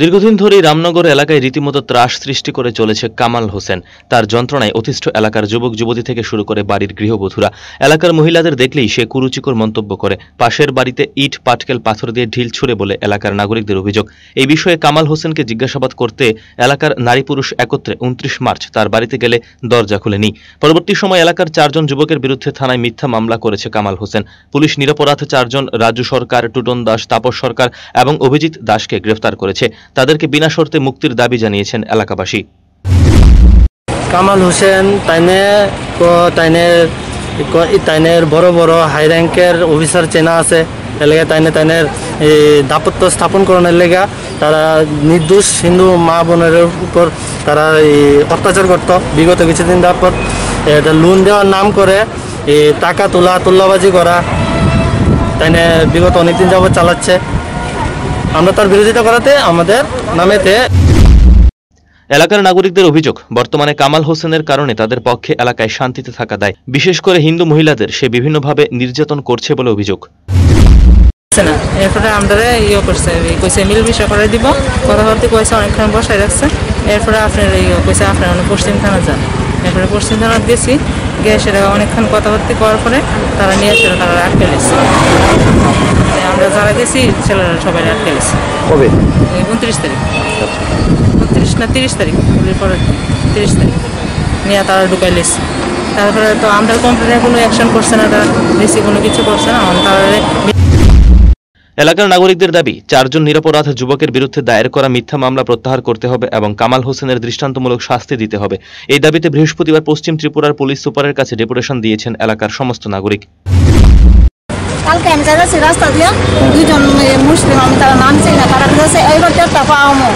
দীর্ঘদিন ধরেই রামনগর এলাকায় রীতিমতো ত্রাস সৃষ্টি করে চলেছে কামাল হোসেন। তার যন্ত্রণায় অতিষ্ঠ এলাকার যুবক যুবতী থেকে শুরু করে বাড়ির গৃহবধূরা। এলাকার মহিলাদের দেখলেই সে কুরুচিকর মন্তব্য করে। পাশের বাড়িতে ইট পাটকেল পাথর দিয়ে ঢিল ছুড়ে বলে এলাকার নাগরিকদের অভিযোগ। এই বিষয়ে কামাল হোসেনকে জিজ্ঞাসাবাদ করতে এলাকার নারী পুরুষ একত্রে 29 মার্চ তার বাড়িতে গেলে দরজা খুলেনি। পরবর্তী সময় এলাকার 4 জন যুবকের বিরুদ্ধে থানায় মিথ্যা মামলা করেছে কামাল হোসেন। পুলিশ নিরপরাধ 4 জন রাজু সরকার, টুটন দাস, তাপস সরকার এবং অভিজিৎ দাসকে গ্রেফতার করেছে। তাদেরকে বিনা শর্তে মুক্তির দাবি জানিয়েছেন এলাকাবাসী। কামাল হোসেন তাইনের বড় বড় হাই র্যাঙ্কের অফিসার চেনা আছে এলাকায়। তাইনের দাপত্য স্থাপন করানোর লেগা তারা নির্দোষ হিন্দু মা বোনের উপর তারা অত্যাচার করত। বিগত কিছুদিন তারপর লোন দেওয়ার নাম করে টাকা তোলা, তোল্লাবাজি করা তাইনে বিগত অনেকদিন যাবৎ চালাচ্ছে। আমরা তার বিরোধিতা করাতে আমাদের নামেতে এলাকার নাগরিকদের অভিযোগ, বর্তমানে কামাল হোসেনের কারণে তাদের পক্ষে এলাকায় শান্তিতে থাকা দায়। বিশেষ করে হিন্দু মহিলাদের সে বিভিন্নভাবে নির্যাতন করছে বলে অভিযোগ। এরপরে আমরা ইয়ে করছে, কইছে মিল বিষয় করে দিব, কথাবার্তা কইছে, অনেকক্ষণ বসায় রাখছে। এরপরে আপনারা ইয়ে কইছে আপনারা পশ্চিম থানা যান। এরপরে পশ্চিম থানা গেছি, গিয়ে সেটা অনেকক্ষণ কথাবার্তা করার পরে তারা নিয়ে আসলে তারা আটকে নিচ্ছে। আমরা যারা গেছি ছেলেরা সবাই আটকে গেছে। কবে? 29 তারিখ, 30 না 30 তারিখ, হোলির পরের 30 তারিখ নিয়ে তারা ঢুকাই নিচ্ছে। তারপরে তো আমরা কমপ্লেনে কোনো অ্যাকশন করছে না, তারা বেশি কোনো কিছু করছে না। তারা এলাকার নাগরিকদের দাবি, 4 জন নিরপরাধ যুবকের বিরুদ্ধে দায়ের করা মিথ্যা মামলা প্রত্যাহার করতে হবে এবং কামাল হোসেনের দৃষ্টান্তমূলক শাস্তি দিতে হবে। এই দাবিতে বৃহস্পতিবার পশ্চিম ত্রিপুরার পুলিশ সুপারের কাছে ডেপুটেশন দিয়েছেন এলাকার সমস্ত নাগরিক। কালকে আমি যাচ্ছি রাস্তা দিয়ে, 2 জন মুসলিম, আমি তারা নাম চাই না, তারা যাচ্ছে এইবার টেপটা পাওয়ামো,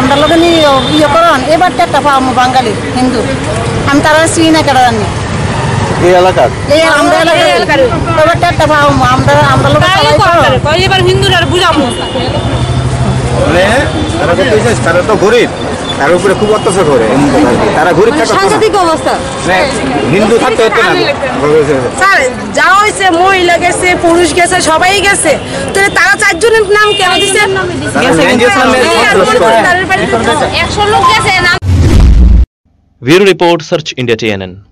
আমরা লোক ইয়ে করান, এবার টেপটা পাওয়ামো বাঙালি হিন্দু, আমি তারা চিনি না কেটা জানি। মহিলা গেছে, পুরুষ গেছে, সবাই গেছে, তারা 4 জনের নাম কেন দিচ্ছে? 100 লোক গেছে। Bureau report, search India TNN।